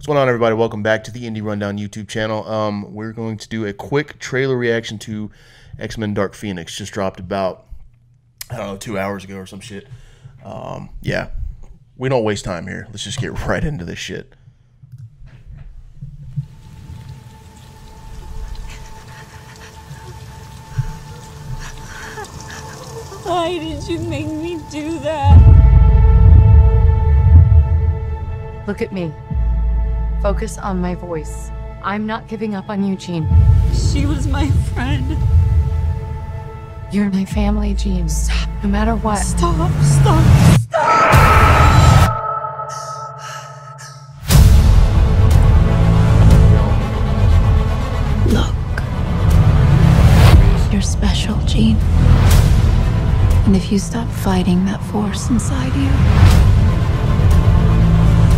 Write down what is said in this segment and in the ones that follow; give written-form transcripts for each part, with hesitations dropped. What's going on, everybody? Welcome back to the Indie Rundown YouTube channel. We're going to do a quick trailer reaction to X-Men Dark Phoenix. Just dropped about, I don't know, 2 hours ago or some shit. Yeah, we don't waste time here. Let's just get right into this shit. Why did you make me do that? Look at me. Focus on my voice. I'm not giving up on you, Jean. She was my friend. You're my family, Jean. Stop, no matter what. Stop, stop, stop! Look. You're special, Jean. And if you stop fighting that force inside you,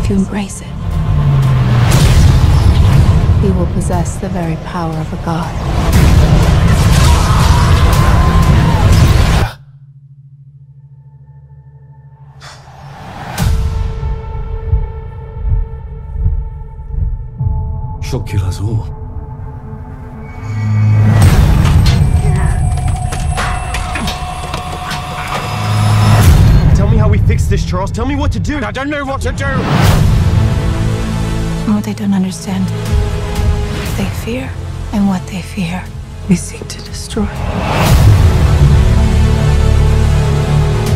if you embrace it, he will possess the very power of a god. She'll kill us all. Tell me how we fix this, Charles. Tell me what to do. I don't know what to do. What they don't understand. They fear, and what they fear, we seek to destroy.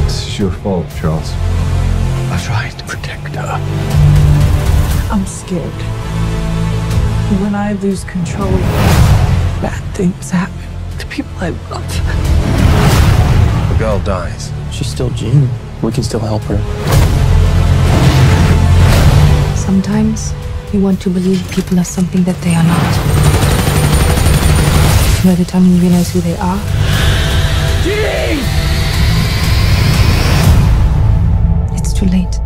This is your fault, Charles. I tried to protect her. I'm scared. When I lose control, bad things happen to people I love. The girl dies. She's still Jean. We can still help her. Sometimes you want to believe people are something that they are not. By the time you realize who they are, Jean! It's too late.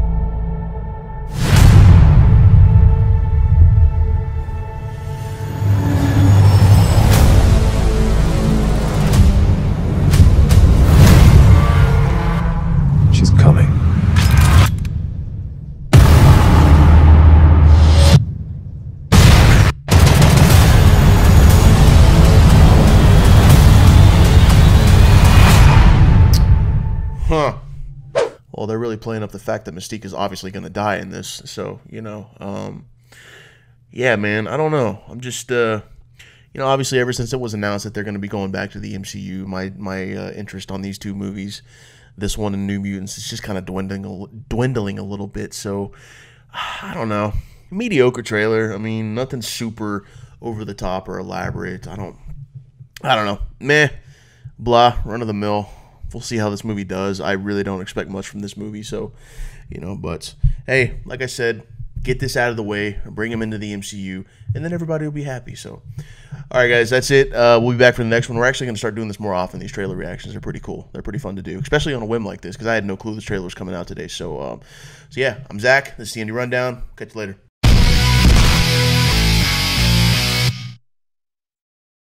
Well, they're really playing up the fact that Mystique is obviously going to die in this. So, you know, yeah, man, I don't know. I'm just, you know, obviously ever since it was announced that they're going to be going back to the MCU, my interest on these two movies, this one and New Mutants, it's just kind of dwindling a little bit. So, I don't know. Mediocre trailer. I mean, nothing super over the top or elaborate. I don't know. Meh, blah, run of the mill. We'll see how this movie does. I really don't expect much from this movie, so, you know, but, hey, like I said, get this out of the way, bring him into the MCU, and then everybody will be happy, so. All right, guys, that's it. We'll be back for the next one. We're actually going to start doing this more often. These trailer reactions are pretty cool. They're pretty fun to do, especially on a whim like this, because I had no clue this trailer was coming out today, so, yeah, I'm Zach. This is the Indie Rundown. Catch you later.